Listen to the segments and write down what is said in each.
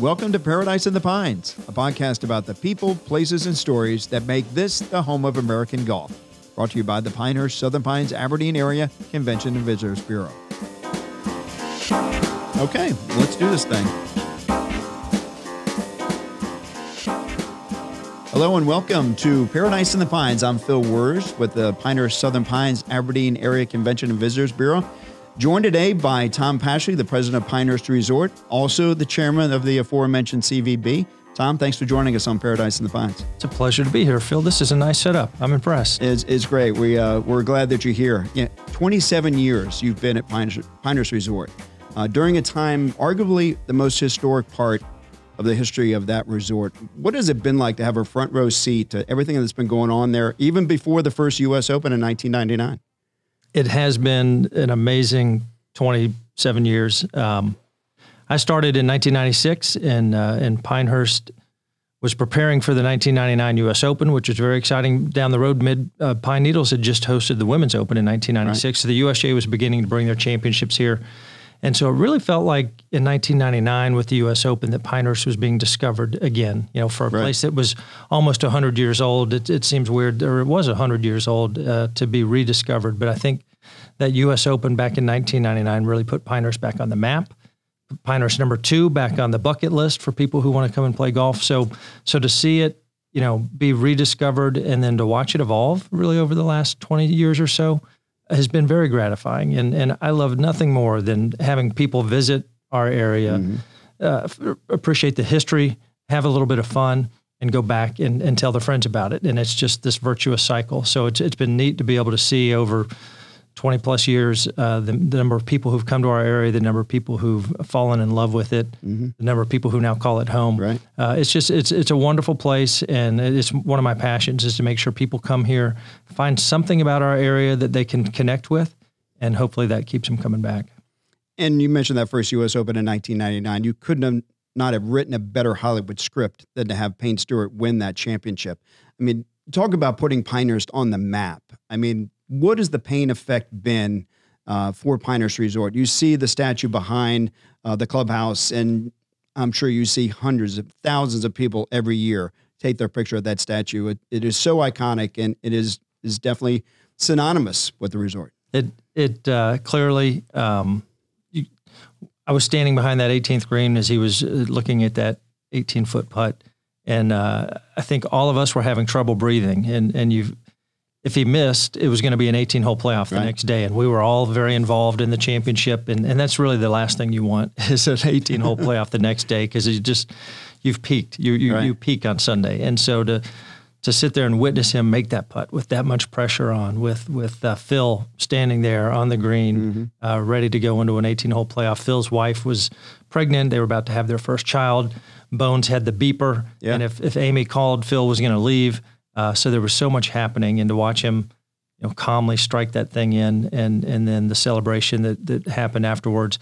Welcome to Paradise in the Pines, a podcast about the people, places, and stories that make this the home of American golf. Brought to you by the Pinehurst Southern Pines Aberdeen Area Convention and Visitors Bureau. Okay, let's do this thing. Hello and welcome to Paradise in the Pines. I'm Phil Wors with the Pinehurst Southern Pines Aberdeen Area Convention and Visitors Bureau. Joined today by Tom Pashley, the president of Pinehurst Resort, also the chairman of the aforementioned CVB. Tom, thanks for joining us on Paradise in the Pines. It's a pleasure to be here, Phil. This is a nice setup. I'm impressed. It's great. We're glad that you're here. You know, 27 years you've been at Pinehurst Resort, during a time arguably the most historic part of the history of that resort. What has it been like to have a front row seat to everything that's been going on there, even before the first U.S. Open in 1999? It has been an amazing 27 years. I started in 1996 and Pinehurst was preparing for the 1999 U.S. Open, which was very exciting. Down the road, Pine Needles had just hosted the Women's Open in 1996. Right. So the USGA was beginning to bring their championships here. And so it really felt like in 1999 with the U.S. Open that Pinehurst was being discovered again, you know, for a right. place that was almost 100 years old. It seems weird, or it was 100 years old to be rediscovered. But I think that U.S. Open back in 1999 really put Pinehurst back on the map. Pinehurst number two back on the bucket list for people who want to come and play golf. So to see it, you know, be rediscovered and then to watch it evolve really over the last 20 years or so has been very gratifying. And I love nothing more than having people visit our area, appreciate the history, have a little bit of fun, and go back and tell their friends about it. And it's just this virtuous cycle. So it's been neat to be able to see over 20 plus years, the number of people who've come to our area, the number of people who've fallen in love with it, the number of people who now call it home. Right. It's a wonderful place. And it's one of my passions is to make sure people come here, find something about our area that they can connect with. And hopefully that keeps them coming back. And you mentioned that first U.S. Open in 1999, you couldn't have not have written a better Hollywood script than to have Payne Stewart win that championship. I mean, talk about putting Pinehurst on the map. I mean, what has the Payne effect been for Pinehurst Resort? You see the statue behind the clubhouse, and I'm sure you see hundreds of thousands of people every year take their picture of that statue. It is so iconic, and it is definitely synonymous with the resort. It clearly, I was standing behind that 18th green as he was looking at that 18-foot putt, and I think all of us were having trouble breathing, and you've, if he missed, it was going to be an 18-hole playoff the right. next day. And we were all very involved in the championship. And that's really the last thing you want is an 18-hole playoff the next day because you've peaked. You peak on Sunday. And so to sit there and witness him make that putt with that much pressure on, with Phil standing there on the green, ready to go into an 18-hole playoff. Phil's wife was pregnant. They were about to have their first child. Bones had the beeper. Yeah. And if Amy called, Phil was going to leave. So there was so much happening, and to watch him, you know, calmly strike that thing in, and then the celebration that happened afterwards,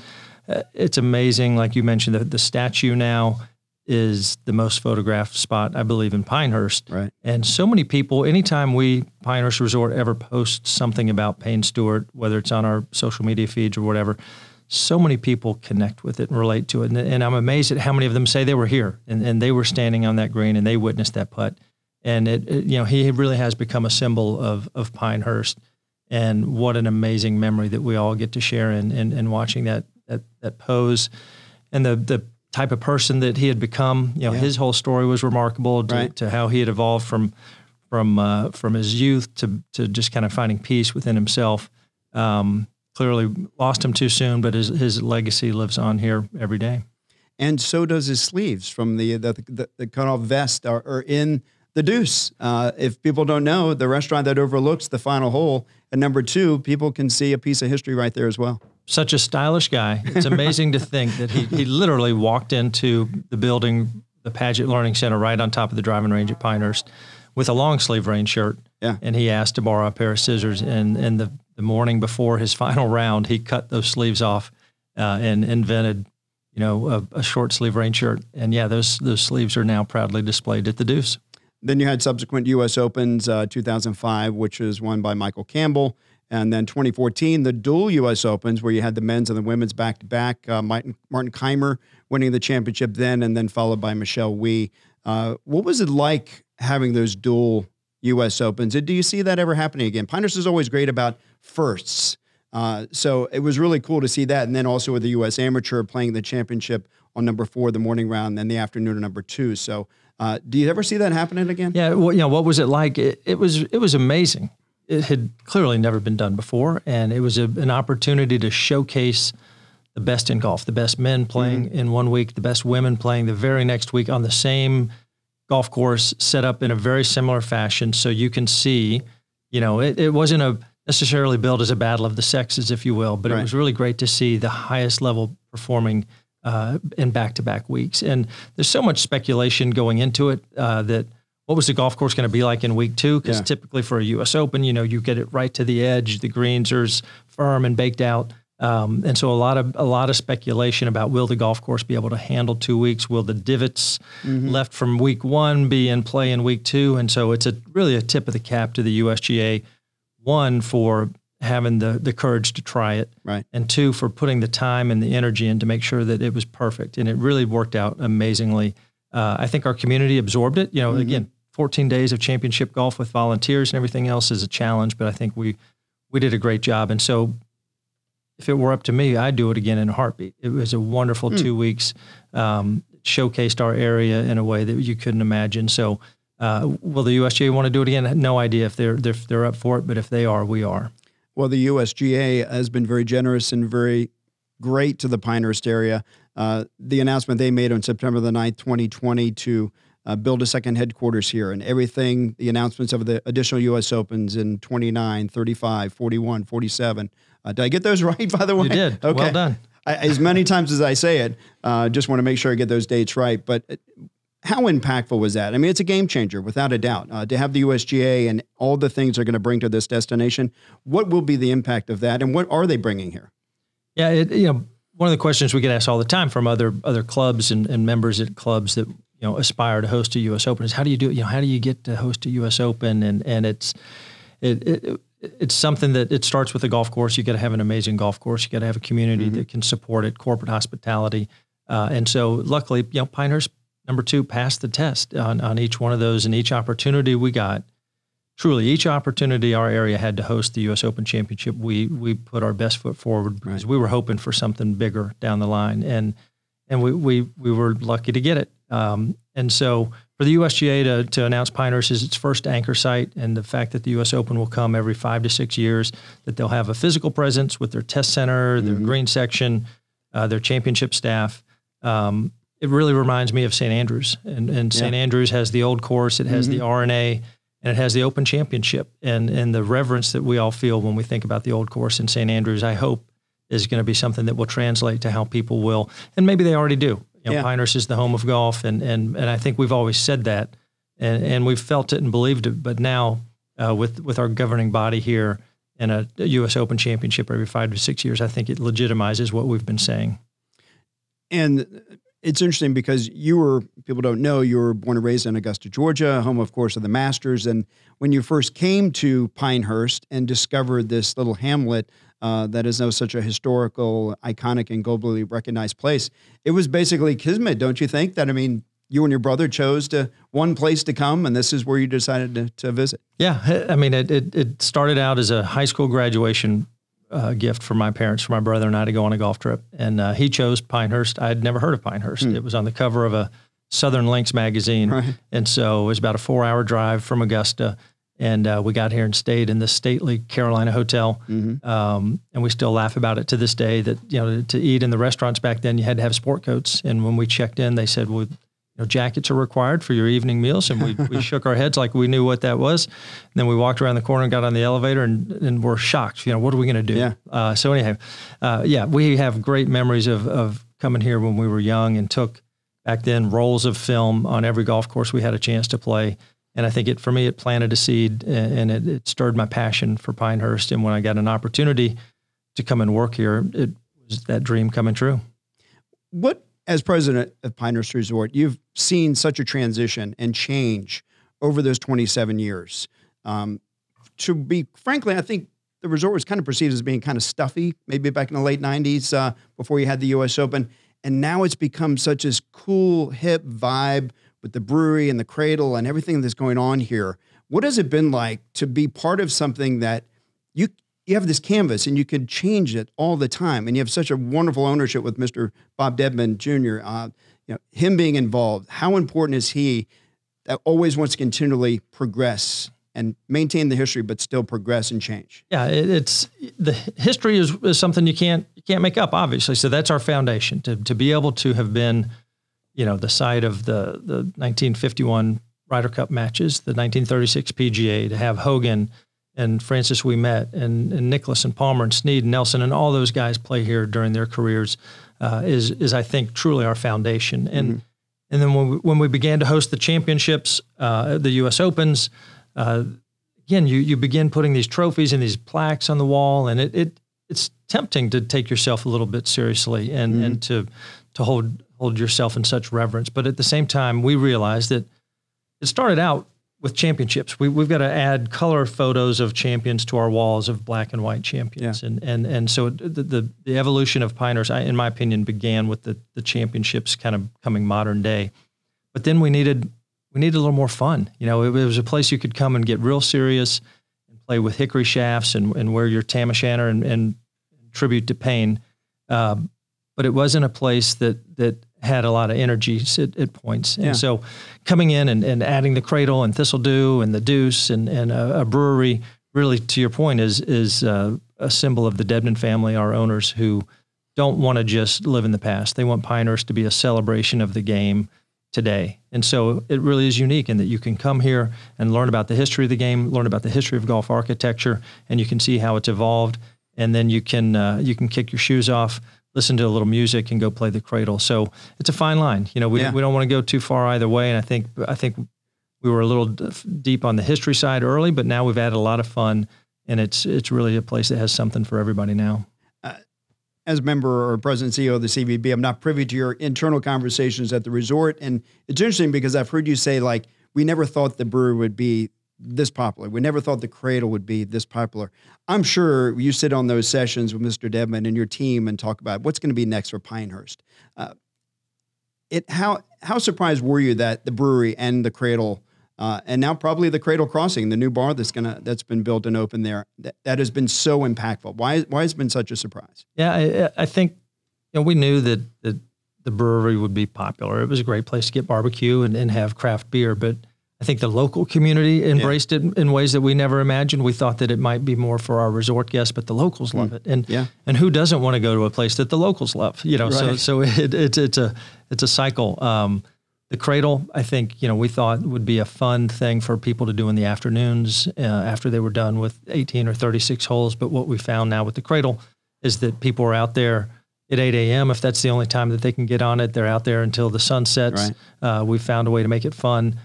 it's amazing. Like you mentioned, the statue now is the most photographed spot, I believe, in Pinehurst. Right. And so many people, anytime we Pinehurst Resort ever posts something about Payne Stewart, whether it's on our social media feeds or whatever, so many people connect with it and relate to it. And I'm amazed at how many of them say they were here and they were standing on that green and they witnessed that putt. And you know, he really has become a symbol of Pinehurst, and what an amazing memory that we all get to share in watching that pose, and the type of person that he had become. You know, his whole story was remarkable to how he had evolved from his youth to just kind of finding peace within himself. Clearly lost him too soon, but his legacy lives on here every day. And so does his sleeves from the cutoff vest are in the Deuce. If people don't know, the restaurant that overlooks the final hole at number two, people can see a piece of history right there as well. Such a stylish guy. It's amazing to think that he literally walked into the building, the Paget Learning Center, right on top of the driving range at Pinehurst with a long sleeve rain shirt. Yeah. And he asked to borrow a pair of scissors. And the morning before his final round, he cut those sleeves off and invented, you know, a short sleeve rain shirt. And yeah, those sleeves are now proudly displayed at the Deuce. Then you had subsequent U.S. Opens, 2005, which was won by Michael Campbell, And then 2014, the dual U.S. Opens, where you had the men's and the women's back-to-back. Martin Kaymer winning the championship then, and then followed by Michelle Wie. What was it like having those dual U.S. Opens? Do you see that ever happening again? Pinehurst is always great about firsts. So it was really cool to see that. And then also with the U.S. Amateur playing the championship on number 4, the morning round, and the afternoon number 2. So do you ever see that happening again? Yeah, well, you know, what was it like? It was amazing. It had clearly never been done before, and it was an opportunity to showcase the best in golf, the best men playing in one week, the best women playing the very next week on the same golf course set up in a very similar fashion. So you can see, you know, it wasn't necessarily billed as a battle of the sexes, if you will, but it was really great to see the highest level performing in back-to-back weeks. And there's so much speculation going into it that what was the golf course going to be like in week 2? Because typically for a U.S. Open, you know, you get it right to the edge. The greens are firm and baked out. And so a lot of speculation about, will the golf course be able to handle 2 weeks? Will the divots left from week 1 be in play in week 2? And so it's really a tip of the cap to the USGA, 1, for having the courage to try it, and 2, for putting the time and the energy in to make sure that it was perfect. And it really worked out amazingly. I think our community absorbed it. You know, again, 14 days of championship golf with volunteers and everything else is a challenge, but I think we did a great job. And so if it were up to me, I'd do it again in a heartbeat. It was a wonderful 2 weeks, showcased our area in a way that you couldn't imagine. So will the USGA want to do it again? I have no idea if they're up for it, but if they are, we are. Well, the USGA has been very generous and very great to the Pinehurst area. The announcement they made on September the 9th, 2020 to build a second headquarters here, and everything, the announcements of the additional U.S. Opens in 29, 35, 41, 47. Did I get those right, by the way? You did. Okay. Well done. As many times as I say it, just want to make sure I get those dates right. But how impactful was that? I mean, it's a game changer, without a doubt. To have the USGA and all the things they're going to bring to this destination, what will be the impact of that, and what are they bringing here? Yeah, you know, one of the questions we get asked all the time from other clubs and members at clubs that, you know, aspire to host a U.S. Open is, how do you do it? You know, how do you get to host a U.S. Open? And it's something that it starts with a golf course. You got to have an amazing golf course. You got to have a community that can support it, corporate hospitality. And so luckily, you know, Pinehurst number 2 passed the test on each one of those, and each opportunity we got. Truly, each opportunity our area had to host the U.S. Open Championship, we put our best foot forward because we were hoping for something bigger down the line, and we were lucky to get it. And so for the USGA to announce Pinehurst as its first anchor site, and the fact that the U.S. Open will come every 5 to 6 years, that they'll have a physical presence with their test center, their green section, their championship staff. It really reminds me of St. Andrews, and St. Andrews has the old course. It has the R&A, and it has the Open Championship, and the reverence that we all feel when we think about the old course in St. Andrews, I hope is going to be something that will translate to how people will, and maybe they already do. You know, Pinehurst is the home of golf, and I think we've always said that, and we've felt it and believed it. But now with our governing body here and a U.S. Open Championship every 5 to 6 years, I think it legitimizes what we've been saying. And it's interesting because you were, people don't know, you were born and raised in Augusta, Georgia, home, of course, of the Masters. And when you first came to Pinehurst and discovered this little hamlet that is now such a historical, iconic, and globally recognized place, it was basically kismet, don't you think? That, I mean, you and your brother chose one place to come, and this is where you decided to visit. Yeah, I mean, it started out as a high school graduation gift for my parents, for my brother and I to go on a golf trip. And he chose Pinehurst. I had never heard of Pinehurst. It was on the cover of a Southern Links magazine. And so it was about a 4-hour drive from Augusta. And we got here and stayed in the stately Carolina Hotel. And we still laugh about it to this day that, you know, to eat in the restaurants back then, you had to have sport coats. And when we checked in, they said, well, you know, jackets are required for your evening meals. And we shook our heads like we knew what that was. And then we walked around the corner and got on the elevator and we're shocked. You know, what are we going to do? So anyhow, yeah, we have great memories of coming here when we were young and took back then rolls of film on every golf course we had a chance to play. And I think for me, it planted a seed and it stirred my passion for Pinehurst. And when I got an opportunity to come and work here, it was that dream coming true. As president of Pinehurst Resort, you've seen such a transition and change over those 27 years. To be frankly, I think the resort was kind of perceived as being kind of stuffy, maybe back in the late 90s before you had the U.S. Open. And now it's become such this cool, hip vibe with the brewery and the cradle and everything that's going on here. What has it been like to be part of something that you have this canvas and you can change it all the time, and you have such a wonderful ownership with Mr. Bob Dedman Jr., you know, him being involved? How important is he that always wants to continually progress and maintain the history, but still progress and change? Yeah, it's the history is something you can't make up, obviously. So that's our foundation, to be able to have been, you know, the site of the 1951 Ryder Cup matches, the 1936 PGA, to have Hogan and Francis we met, and Nicholas and Palmer and Sneed and Nelson and all those guys play here during their careers, is I think truly our foundation. And and then when we began to host the championships, the U.S. Opens. Again, you begin putting these trophies and these plaques on the wall, and it's tempting to take yourself a little bit seriously and to hold yourself in such reverence. But at the same time, we realized that it started out with championships. We've got to add color photos of champions to our walls of black and white champions. Yeah. And so the evolution of Pinehurst, in my opinion, began with the championships kind of coming modern day. But then we needed a little more fun. You know, it was a place you could come and get real serious and play with hickory shafts and wear your tam o' shanter and tribute to Payne. But it wasn't a place that had a lot of energy at points. And so coming in and adding the cradle and Thistle Dhu and the Deuce and a brewery, really, to your point, is a symbol of the Dedman family, our owners, who don't want to just live in the past. They want Pinehurst to be a celebration of the game today. And so it really is unique in that you can come here and learn about the history of the game, learn about the history of golf architecture, and you can see how it's evolved. And then you can kick your shoes off, listen to a little music, and go play the cradle. So it's a fine line. You know, we don't want to go too far either way. And I think we were a little deep on the history side early, but now we've added a lot of fun, and it's really a place that has something for everybody now. As a member or president CEO of the CVB, I'm not privy to your internal conversations at the resort. And it's interesting because I've heard you say, like, we never thought the brewery would be this popular. We never thought the cradle would be this popular. I'm sure you sit on those sessions with Mr. Dedman and your team and talk about what's going to be next for Pinehurst. How surprised were you that the brewery and the cradle, and now probably the Cradle Crossing, the new bar that's been built and open there, that has been so impactful? Why has it been such a surprise? Yeah, I think, you know, we knew that the brewery would be popular. It was a great place to get barbecue and have craft beer, but I think the local community embraced it in ways that we never imagined. We thought that it might be more for our resort guests, but the locals love it. And who doesn't want to go to a place that the locals love? You know, so it's a cycle. The cradle, I think, you know, we thought would be a fun thing for people to do in the afternoons after they were done with 18 or 36 holes. But what we found now with the cradle is that people are out there at 8 a.m. If that's the only time that they can get on it, they're out there until the sun sets. Right. We found a way to make it fun.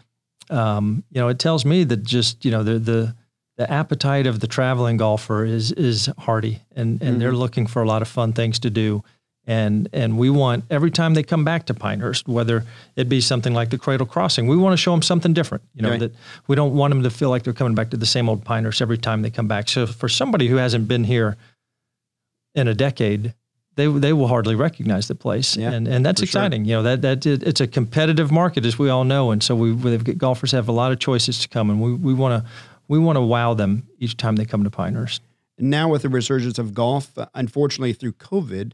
You know, it tells me that just, you know, the appetite of the traveling golfer is hearty, and they're looking for a lot of fun things to do. And we want, every time they come back to Pinehurst, whether it be something like the Cradle Crossing, we want to show them something different, you know, that we don't want them to feel like they're coming back to the same old Pinehurst every time they come back. So for somebody who hasn't been here in a decade, they will hardly recognize the place. And that's exciting. You know, it's a competitive market, as we all know. And so golfers have a lot of choices to come, and we want to wow them each time they come to Pinehurst. Now with the resurgence of golf, unfortunately through COVID,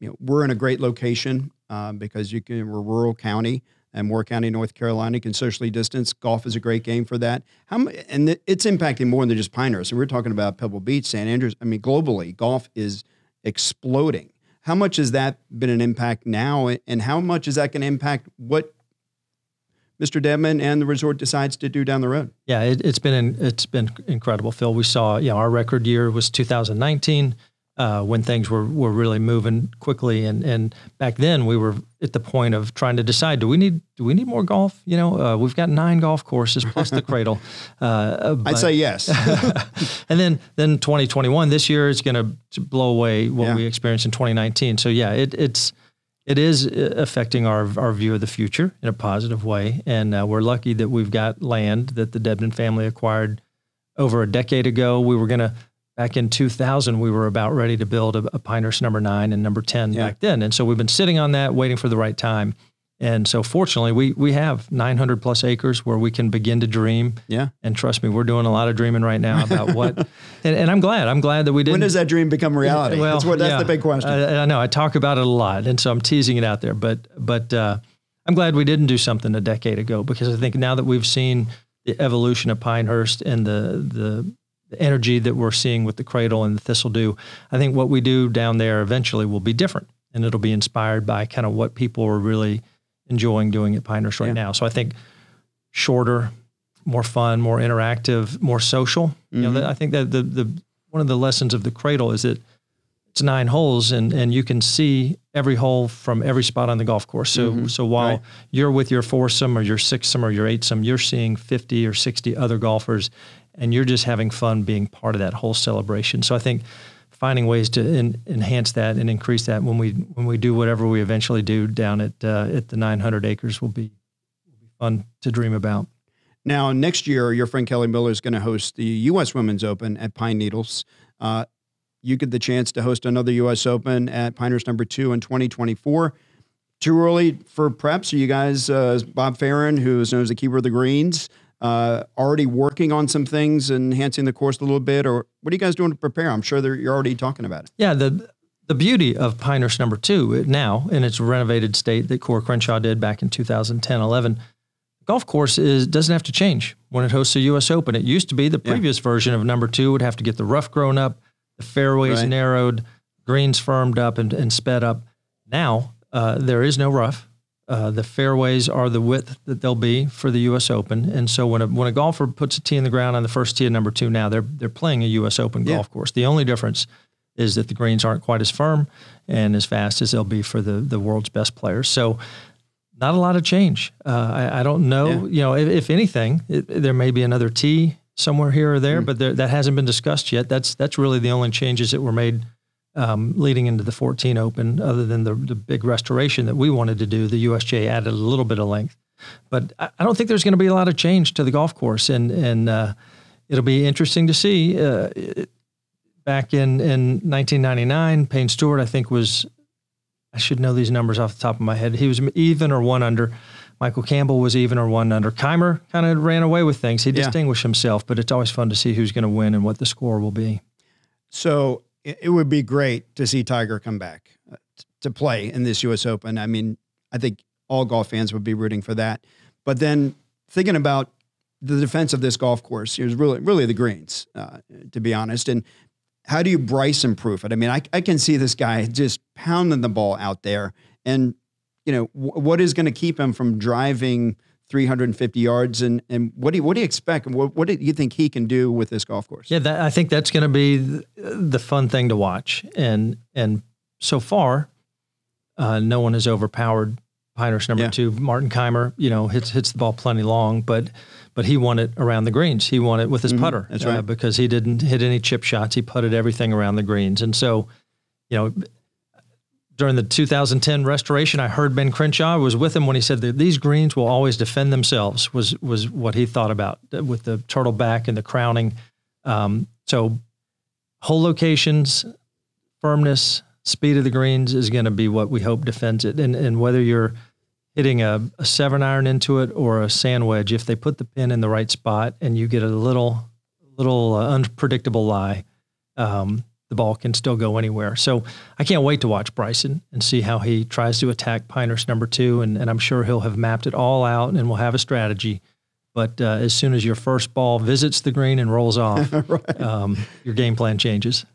you know, we're in a great location because we're rural county, and Moore County, North Carolina, can socially distance. Golf is a great game for that. And it's impacting more than just Pinehurst. And we're talking about Pebble Beach, St. Andrews. I mean, globally, golf is exploding. How much has that been an impact now, and how much is that going to impact what Mr. Dedman and the resort decides to do down the road? Yeah, it's been incredible, Phil. We saw, you know, our record year was 2019. When things were really moving quickly, and back then we were at the point of trying to decide, do we need more golf? You know, we've got 9 golf courses plus the cradle. I'd say yes. And then 2021, this year, is going to blow away what we experienced in 2019. So yeah, it is affecting our view of the future in a positive way, and we're lucky that we've got land that the Dedman family acquired over a decade ago. We were going to Back in 2000, we were about ready to build a Pinehurst number 9 and number 10 back then. And so we've been sitting on that, waiting for the right time. And so fortunately, we have 900 plus acres where we can begin to dream. Yeah. And trust me, we're doing a lot of dreaming right now about what, and I'm glad. I'm glad that we didn't. When does that dream become reality? Well, that's the big question. I know I talk about it a lot. And so I'm teasing it out there, but I'm glad we didn't do something a decade ago, because I think now that we've seen the evolution of Pinehurst and the energy that we're seeing with the Cradle and the Thistle Dhu, I think what we do down there eventually will be different, and it'll be inspired by kind of what people are really enjoying doing at Pinehurst right now. So I think shorter, more fun, more interactive, more social. Mm-hmm. You know, I think that the one of the lessons of the Cradle is that it's 9 holes, and you can see every hole from every spot on the golf course. So so while you're with your 4-some or your 6-some or your 8-some, you're seeing 50 or 60 other golfers, and you're just having fun being part of that whole celebration. So I think finding ways to enhance that and increase that when we do whatever we eventually do down at the 900 acres will be fun to dream about. Now, next year, your friend Kelly Miller is going to host the U.S. Women's Open at Pine Needles. You get the chance to host another U.S. Open at Pinehurst number 2 in 2024. Too early for preps? Are you guys, Bob Farren, who is known as the keeper of the greens, already working on some things, enhancing the course a little bit, or what are you guys doing to prepare? I'm sure you're already talking about it. Yeah, the beauty of Pinehurst number 2 now in its renovated state that Cora Crenshaw did back in 2010-11, the golf course doesn't have to change when it hosts the U.S. Open. It used to be the previous version of number 2 would have to get the rough grown up, the fairways narrowed, greens firmed up and sped up. Now there is no rough. The fairways are the width that they'll be for the U.S. Open, and so when a golfer puts a tee in the ground on the first tee of number 2, now they're playing a U.S. Open golf course. The only difference is that the greens aren't quite as firm and as fast as they'll be for the world's best players. So, not a lot of change. I don't know. You know, if anything, there may be another tee somewhere here or there, but that hasn't been discussed yet. That's really the only changes that were made leading into the 14 Open, other than the big restoration that we wanted to do. The USGA added a little bit of length, but I don't think there's going to be a lot of change to the golf course, and it'll be interesting to see. Back in 1999, Payne Stewart, I think, I should know these numbers off the top of my head. He was even or one under. Michael Campbell was even or one under. Kaymer kind of ran away with things. He distinguished himself, but it's always fun to see who's going to win and what the score will be. So it would be great to see Tiger come back to play in this U.S. Open. I mean, I think all golf fans would be rooting for that. But then thinking about the defense of this golf course is really the greens, to be honest. And how do you Bryson-proof it? I mean, I can see this guy just pounding the ball out there. And, you know, what is going to keep him from driving 350 yards, and what do you expect? What do you think he can do with this golf course? Yeah, I think that's going to be the fun thing to watch. And so far, no one has overpowered Pinehurst number 2. Martin Kaymer, you know, hits the ball plenty long, but he won it around the greens. He won it with his putter. That's right, because he didn't hit any chip shots. He putted everything around the greens, and so, you know. During the 2010 restoration, I heard Ben Crenshaw was with him when he said that these greens will always defend themselves, was what he thought about with the turtle back and the crowning. So hole locations, firmness, speed of the greens is going to be what we hope defends it. And whether you're hitting a 7-iron into it or a sand wedge, if they put the pin in the right spot and you get a little unpredictable lie, the ball can still go anywhere. So I can't wait to watch Bryson and see how he tries to attack Pinehurst number 2. And I'm sure he'll have mapped it all out and will have a strategy. But as soon as your first ball visits the green and rolls off, your game plan changes.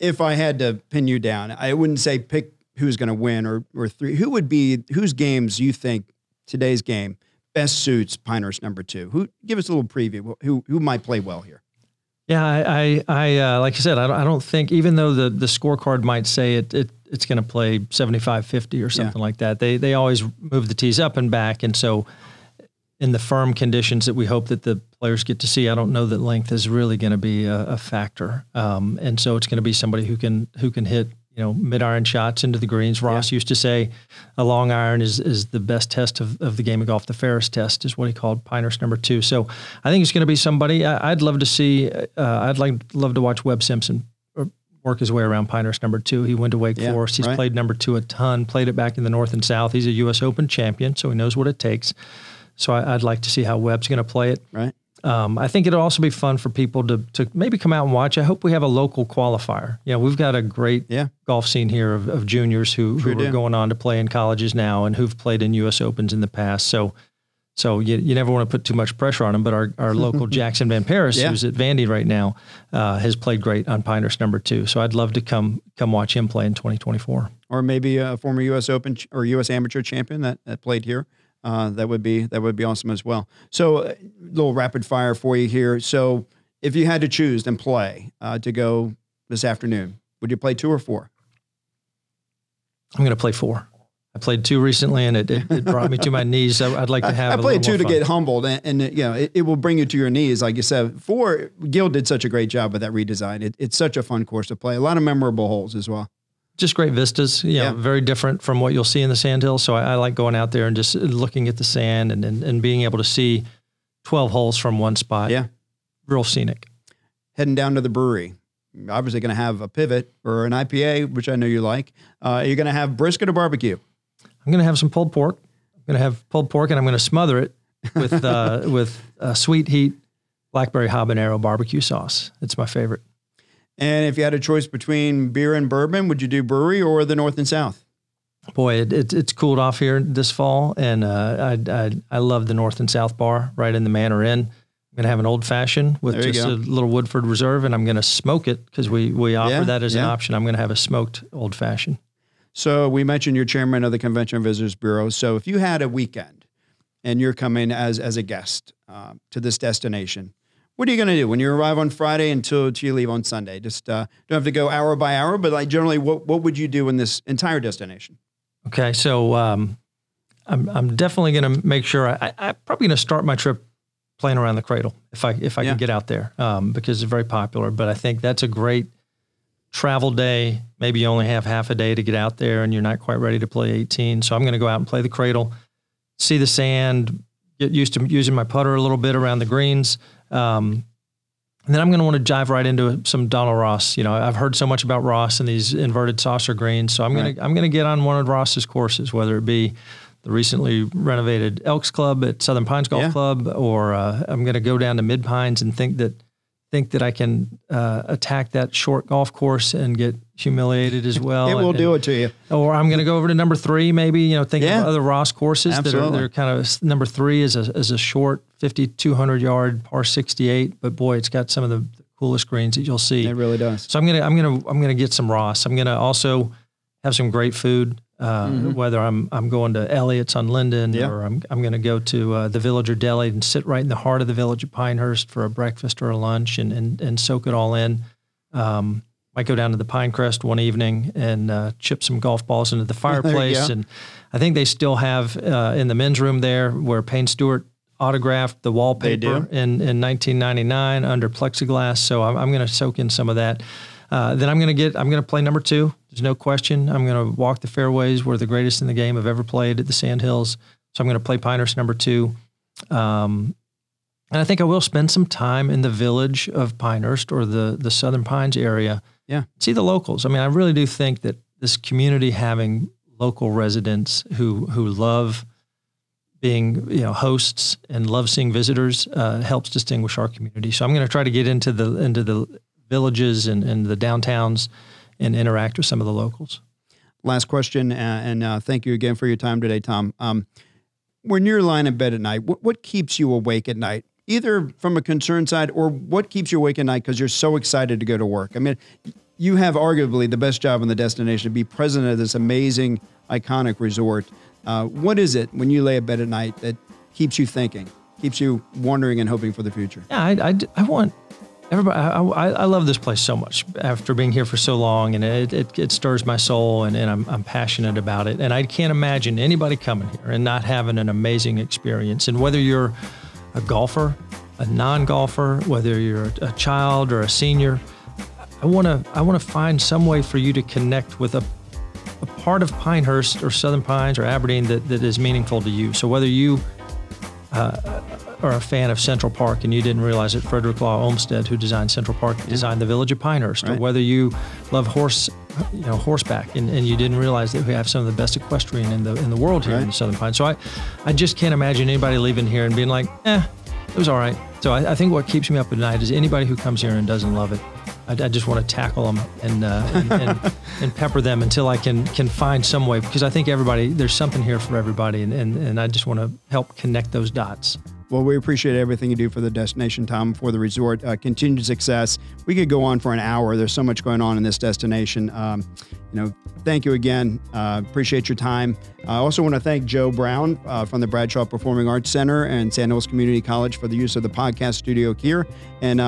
If I had to pin you down, I wouldn't say pick who's going to win or three. Whose games you think today's game best suits Pinehurst number 2? Give us a little preview. Who might play well here? Yeah, I like I said, I don't think, even though the scorecard might say it's going to play 75-50 or something like that, they always move the tees up and back, and so in the firm conditions that we hope that the players get to see, I don't know that length is really going to be a factor. And so it's going to be somebody who can hit, you know, mid-iron shots into the greens. Ross used to say a long iron is the best test of the game of golf. The Ferris test is what he called Pinehurst number 2. So I think it's going to be somebody I'd love to see. I'd love to watch Webb Simpson work his way around Pinehurst number 2. He went to Wake Forest. He's played number 2 a ton, played it back in the North and South. He's a U.S. Open champion, so he knows what it takes. So I'd like to see how Webb's going to play it. Right. I think it'll also be fun for people to maybe come out and watch. I hope we have a local qualifier. You know, we've got a great golf scene here of juniors who are going on to play in colleges now and who've played in U.S. Opens in the past. So you never want to put too much pressure on them, but our local Jackson Van Paris, who's at Vandy right now, has played great on Pinehurst number 2. So I'd love to come watch him play in 2024. Or maybe a former U.S. Open or U.S. Amateur champion that played here. That would be awesome as well. So a little rapid fire for you here. So if you had to choose and play to go this afternoon, would you play 2 or 4? I'm going to play 4. I played 2 recently, and it brought me to my knees. I'd like to have. I played 2 to get humbled, and you know it will bring you to your knees, like you said. 4, Gil did such a great job with that redesign. It's such a fun course to play. A lot of memorable holes as well. Just great vistas, very different from what you'll see in the Sand Hills. So I like going out there and just looking at the sand and being able to see 12 holes from one spot. Yeah, real scenic. Heading down to the brewery. Obviously, going to have a pivot or an IPA, which I know you like. You're going to have brisket or barbecue. I'm going to have some pulled pork. I'm going to have pulled pork, and I'm going to smother it with with sweet heat blackberry habanero barbecue sauce. It's my favorite. And if you had a choice between beer and bourbon, would you do brewery or the North and South? Boy, it's cooled off here this fall, and I love the North and South bar right in the Manor Inn. I'm going to have an old-fashioned with just a little Woodford Reserve, and I'm going to smoke it because we offer that as an option. I'm going to have a smoked old-fashioned. So we mentioned you're chairman of the Convention and Visitors Bureau. So if you had a weekend and you're coming as a guest to this destination, what are you going to do when you arrive on Friday until you leave on Sunday? Just don't have to go hour by hour, but like generally, what would you do in this entire destination? Okay, so I'm definitely going to make sure I'm probably going to start my trip playing around the cradle if I can get out there because it's very popular. But I think that's a great travel day. Maybe you only have half a day to get out there, and you're not quite ready to play 18. So I'm going to go out and play the cradle, see the sand, get used to using my putter a little bit around the greens. And then I'm going to want to dive right into some Donald Ross. You know, I've heard so much about Ross and these inverted saucer greens. So I'm going to get on one of Ross's courses, whether it be the recently renovated Elks Club at Southern Pines Golf Club, or, I'm going to go down to Mid Pines and think that I can, attack that short golf course and get humiliated as well. It will do it to you. Or I'm going to go over to number 3, maybe, you know, think of other Ross courses that are kind of, number 3 is a short 200 yard par 68, but boy, it's got some of the coolest greens that you'll see. It really does. So I'm going to get some Ross. I'm going to also have some great food. Whether I'm going to Elliott's on Linden or I'm going to go to the Villager Deli and sit right in the heart of the village of Pinehurst for a breakfast or a lunch and soak it all in. Might go down to the Pinecrest one evening and chip some golf balls into the fireplace. And I think they still have in the men's room there where Payne Stewart autographed the wallpaper in 1999 under plexiglass. So I'm going to soak in some of that. Then I'm going to play number 2. There's no question. I'm going to walk the fairways. We're the greatest in the game I've ever played at the Sand Hills. So I'm going to play Pinehurst number 2. And I think I will spend some time in the village of Pinehurst or the Southern Pines area. Yeah. See the locals. I mean, I really do think that this community having local residents who love being, you know, hosts and love seeing visitors helps distinguish our community. So I'm going to try to get into the villages and the downtowns and interact with some of the locals. Last question. And thank you again for your time today, Tom. When you're lying in bed at night, what keeps you awake at night, either from a concern side or what keeps you awake at night? Cause you're so excited to go to work. I mean, you have arguably the best job in the destination to be president of this amazing, iconic resort. What is it when you lay in bed at night that keeps you thinking, keeps you wondering and hoping for the future? Yeah, I want everybody, I love this place so much after being here for so long, and it stirs my soul, and I'm passionate about it. And I can't imagine anybody coming here and not having an amazing experience. And whether you're a golfer, a non-golfer, whether you're a child or a senior, I want to find some way for you to connect with a part of Pinehurst or Southern Pines or Aberdeen that is meaningful to you. So whether you are a fan of Central Park and you didn't realize that Frederick Law Olmsted, who designed Central Park, designed the village of Pinehurst, right. Or whether you love horseback and you didn't realize that we have some of the best equestrian in the world here, right. In Southern Pines. So I just can't imagine anybody leaving here and being like, it was all right. So I think what keeps me up at night is anybody who comes here and doesn't love it. I just want to tackle them and pepper them until I can find some way, because I think there's something here for everybody, and I just want to help connect those dots. Well, we appreciate everything you do for the destination, Tom, for the resort. Continued success. We could go on for an hour. There's so much going on in this destination. Thank you again. Appreciate your time. I also want to thank Joe Brown from the Bradshaw Performing Arts Center and Sand Hills Community College for the use of the podcast studio here. And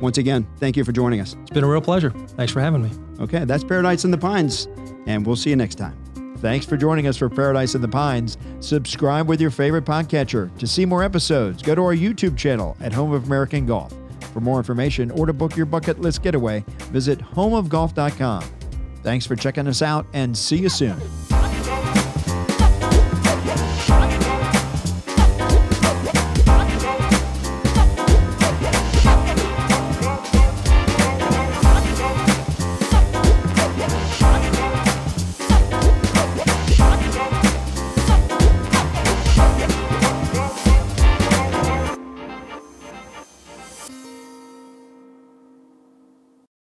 once again, thank you for joining us. It's been a real pleasure. Thanks for having me. Okay, that's Paradise in the Pines, and we'll see you next time. Thanks for joining us for Paradise in the Pines. Subscribe with your favorite podcatcher. To see more episodes, go to our YouTube channel at Home of American Golf. For more information or to book your bucket list getaway, visit homeofgolf.com. Thanks for checking us out, and see you soon.